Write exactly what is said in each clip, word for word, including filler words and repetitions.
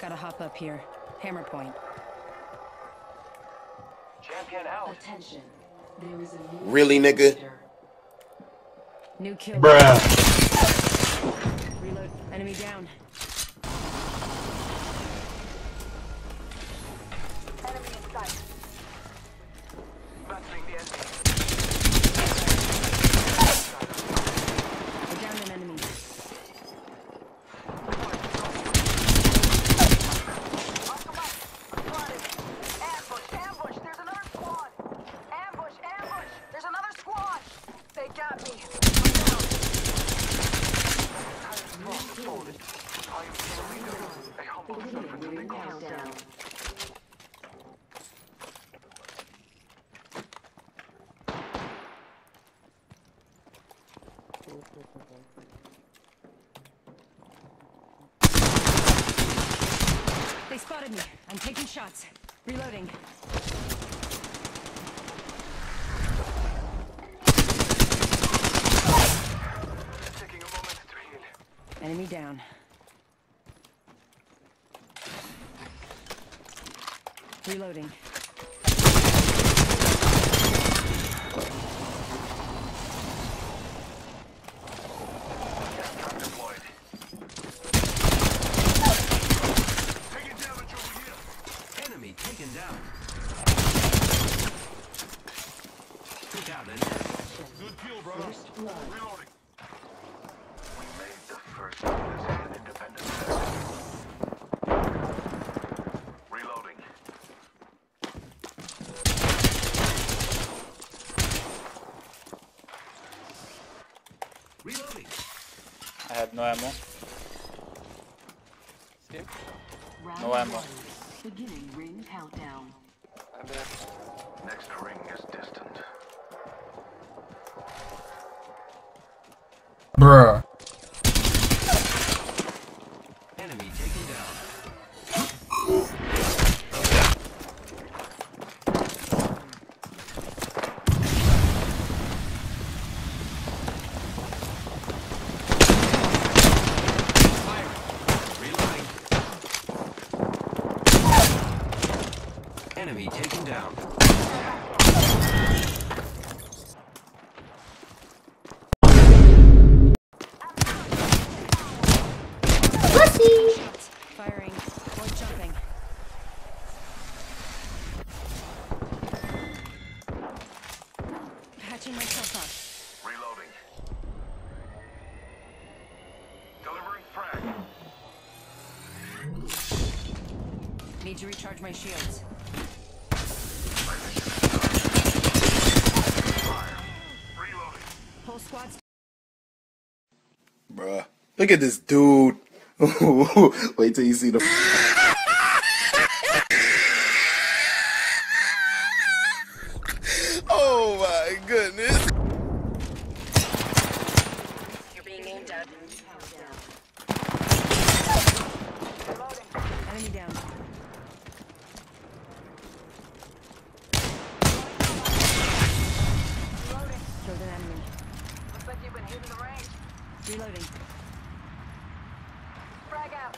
Gotta hop up here. Hammer point. Champion out. Attention. There is a new really, nigga? New kill. Bruh. Reload. Enemy down. Enemy in sight. Battling the enemy. I downed an enemy. They spotted me. I'm taking shots. Reloading. Taking a moment to heal. Enemy down. Reloading. I have no ammo. Skip. No ammo. Beginning ring countdown. I bet. Next ring is distant. Bruh. Enemy taken myself up. Reloading. Delivering frag. Need to recharge my shields. Fire. Reloading. Whole squad's. Bruh. Look at this dude. Wait till you see the. Goodness. You're being aimed at. Enemy down. Reloading. Killed an enemy. Looks like you've been hitting the range. Reloading. Frag out.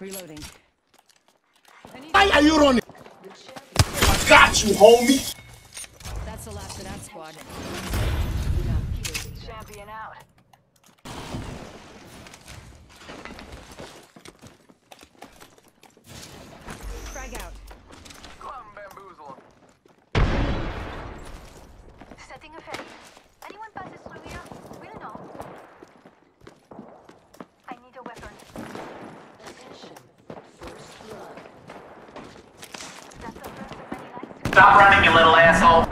Reloading. Why are you running? I got you, homie. That's the last of that squad. Champion out. Frag out. Clum bamboozle. Setting a fence. Anyone passes through here? We'll know. I need a weapon. Stop running, you little asshole!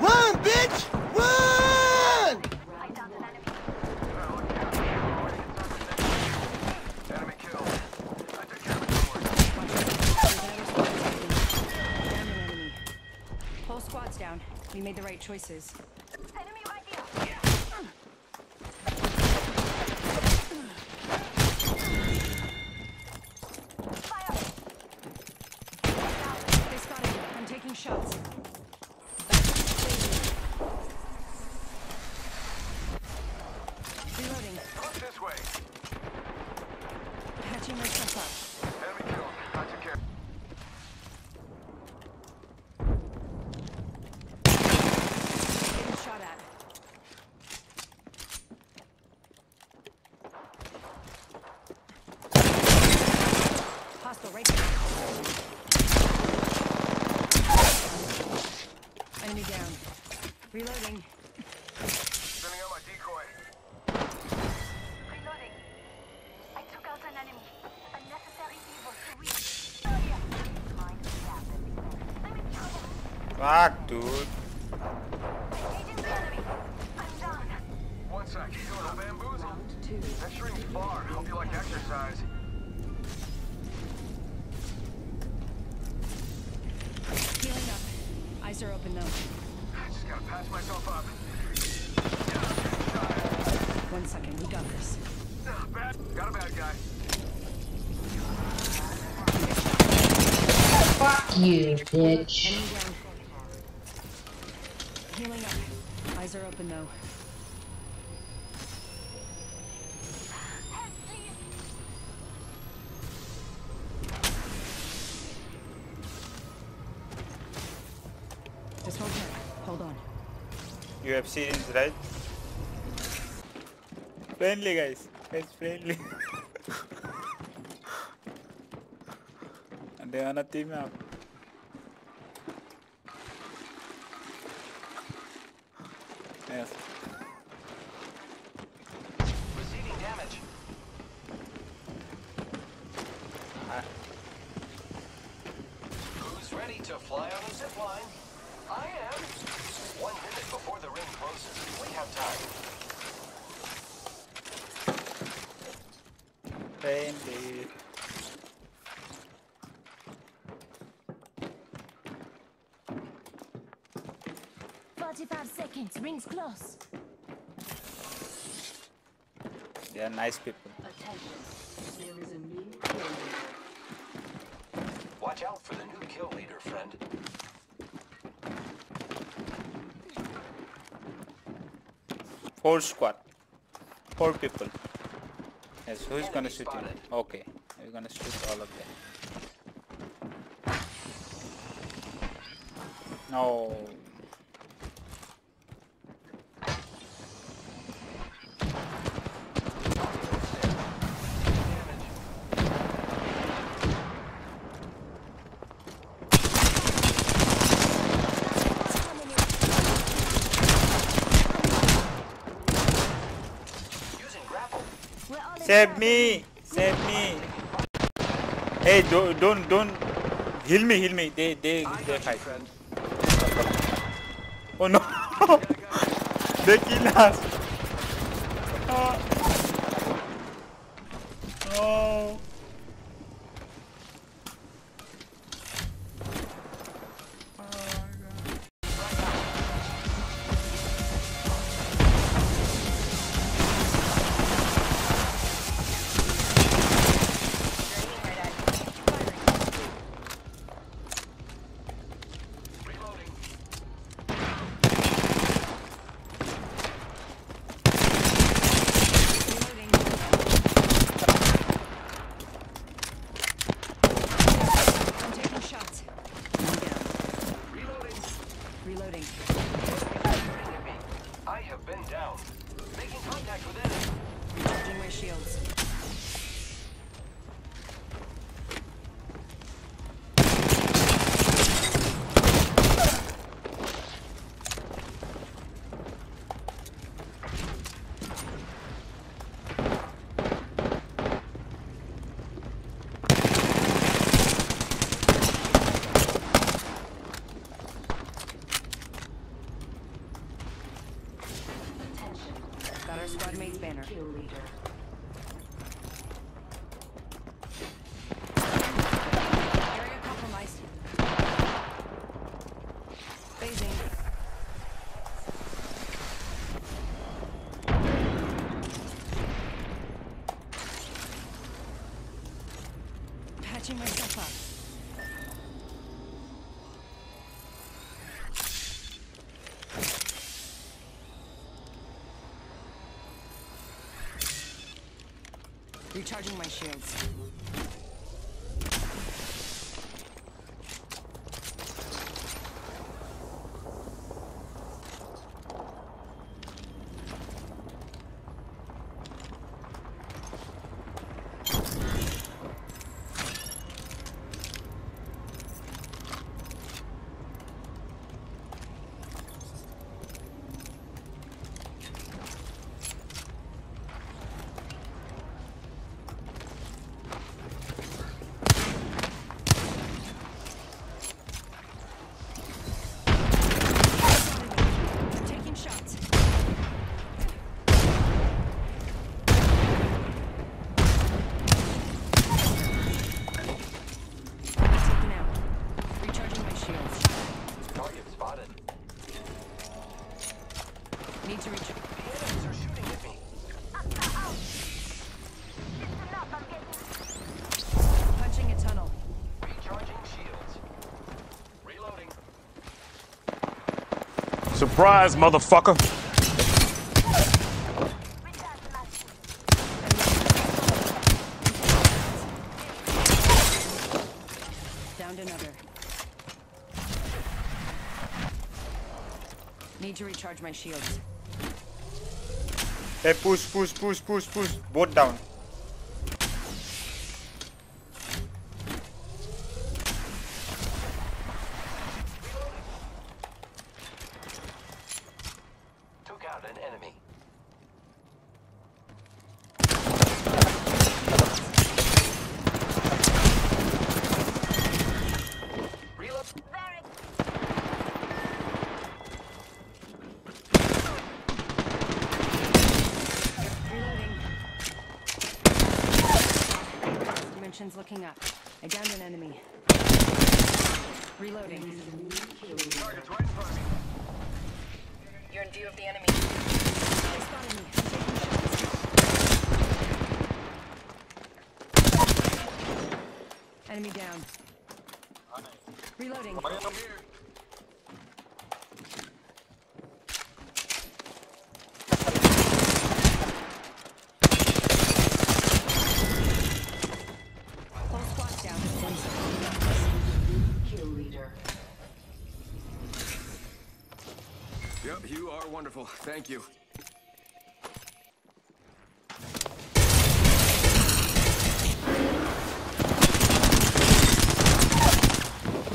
Run, bitch! Run! I downed an enemy. Enemy killed. I took care of the board. We made the right choices. Enemy right here. Fire. They spotted me. I'm taking shots. Reloading. Look this way. Patching myself up. Enemy killed. I took care. Enemy down. Reloading. Sending out my decoy. Reloading. I took out an enemy. Unnecessary evil to reach. Oh yeah. Mind that. I'm in trouble. Fuck, dude. Agent enemy. I'm done. One sec. You want a bamboozle? Round two. That shrink's far. Hope you like exercise. Eyes are open though. I just gotta patch myself up. One second, we got this. Not bad. Got a bad guy. Fuck you, bitch. Healing up. Eyes are open though. Just hold on. Hold on. You have seen it, right? Friendly guys. It's friendly. And they wanna team up. Yes. Receiving damage. Ah. Who's ready to fly on the zip line? I am. One minute before the ring closes. We have time. Bendy. Forty-five seconds. Ring's close. They are nice people. Attention. There is a new kill leader. Watch out for the new kill leader, friend. Four squad, four people. Yes, who is gonna shoot you? Okay, we're gonna shoot all of them. No. Save me! Save me! Hey, don't, don't, don't. Heal me, heal me. They, they, they fight. Oh no! They kill us! Oh. Oh. I have been down. Making contact with enemy. Recharging my shields. Got our squad mate's banner. Kill leader. Patching myself up. Recharging my shields. Surprise, motherfucker! Downed another. Need to recharge my shields. Hey, push, push, push, push, push. Both down. Looking up. I downed an enemy. Reloading. Target's right in front of me. You're in view of the enemy. They spotted me. Taking shots. Enemy down. Reloading. You are wonderful. Thank you.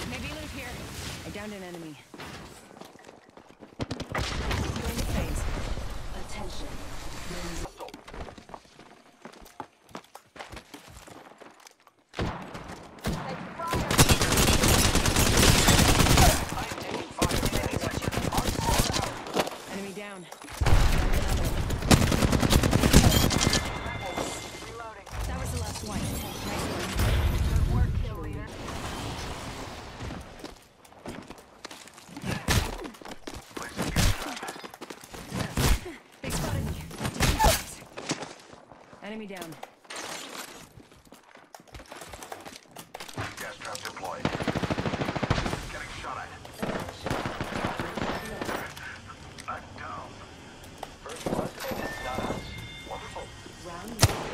Maybe loot here. I downed an enemy. Going to phase. Attention. Enemy down. Gas trap deployed. Getting shot at. I'm down. First blood is not us. Wonderful. Round one.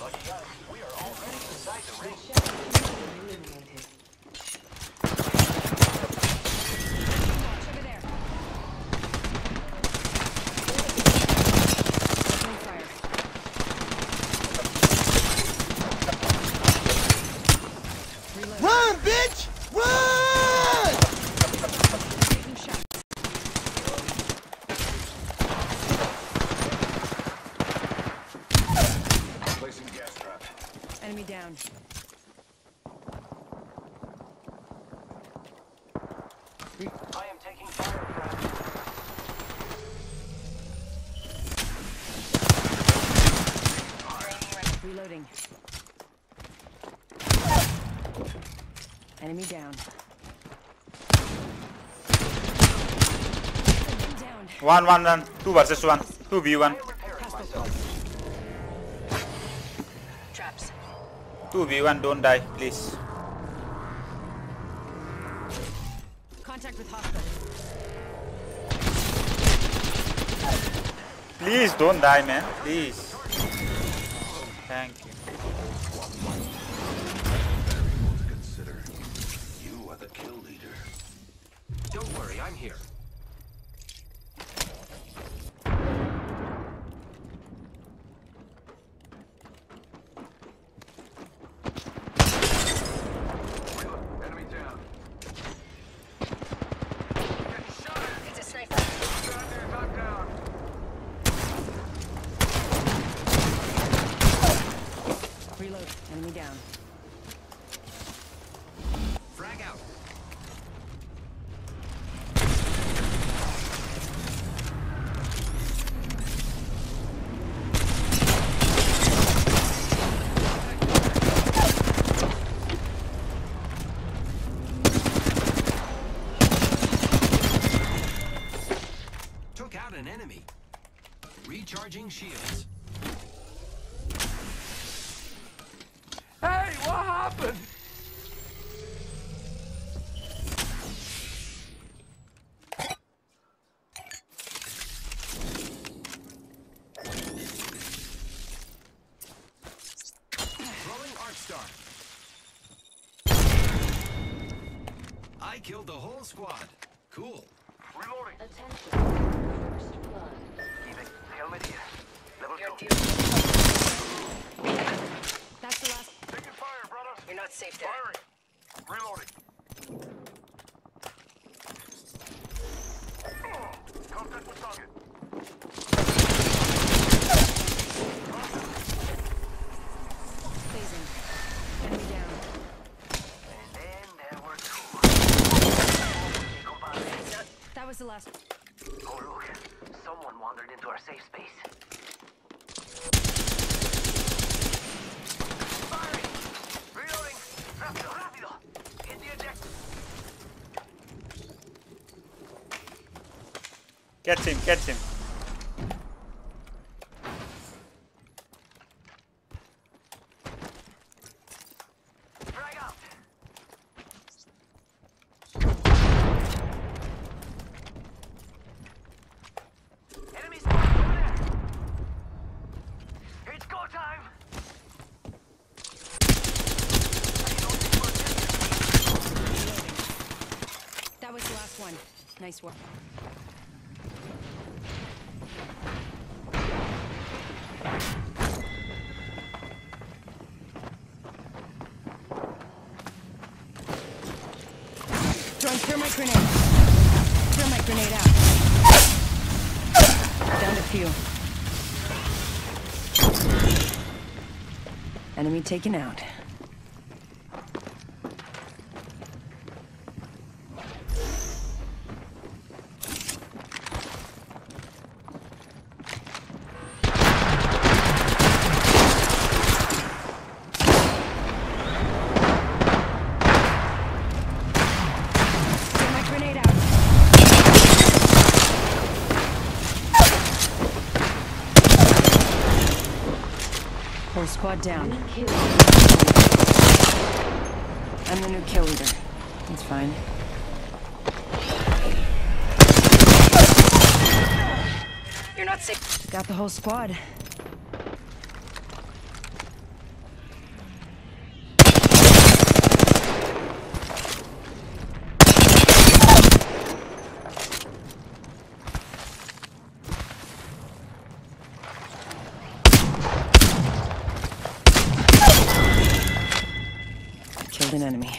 Lucky us, we are already inside the ring. Watch over there. Enemy down. I am taking fire, crap. Reloading. Enemy down. down. One, one, one. Two versus one. Two v one. traps. two v one, don't die, please. Contact with hostiles. Please don't die, man. Please. Thank you. Consider you are the kill leader. Don't worry, I'm here. Recharging shields. Hey, what happened? Throwing Arc Star. I killed the whole squad. Cool. Reloading. Attention. First blood. Helmet here. Level two. That's the last. Taking fire, brother. You're not safe there. Firing. Reloading. Oh. Contact with target. Phasing. Enemy down. And then there were two. That, that was the last. Oh, look. Someone wandered into our safe space. Firing! Reloading! Rapido, rapido! Hit the eject! Catch him, catch him. Nice work. Drone, throw my grenade. Throw my grenade out. Down to few. Enemy taken out. Squad down. I'm the new kill leader. It's fine. You're not sick. Got the whole squad. An enemy.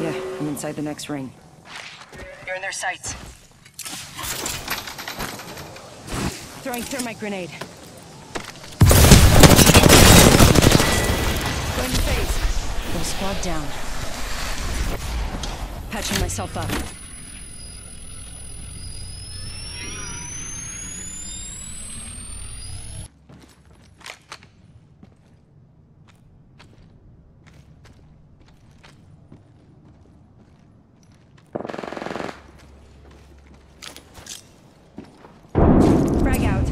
Yeah, I'm inside the next ring. You're in their sights. Throwing thermite grenade. Going to phase. Full squad down. Patching myself up. Frag out.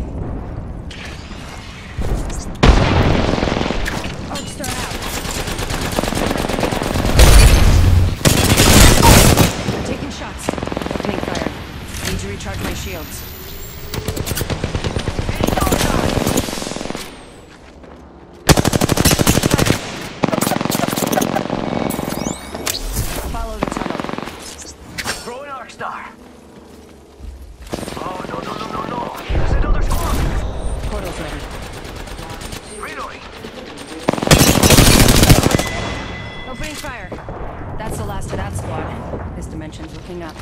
fire. That's the last of that squad. This dimension's looking up.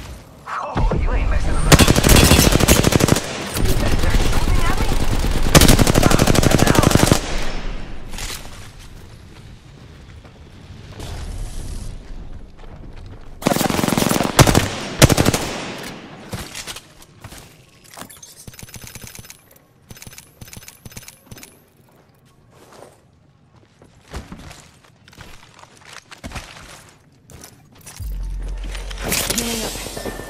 Oh, you ain't messing around.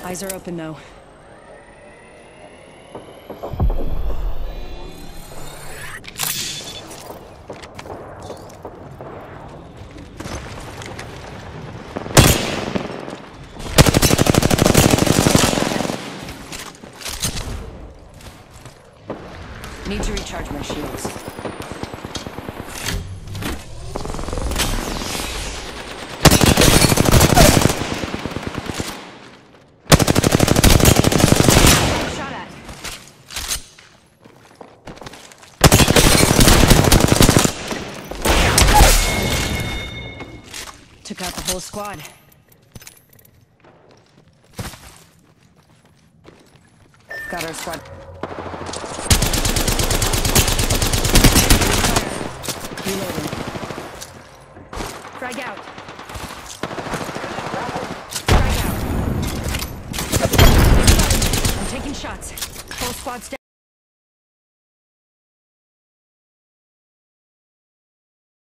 Eyes are open though. Need to recharge my shields. Took out the whole squad. Got our squad. Reloading. Frag out. Frag out. I'm taking shots. Whole squad's down.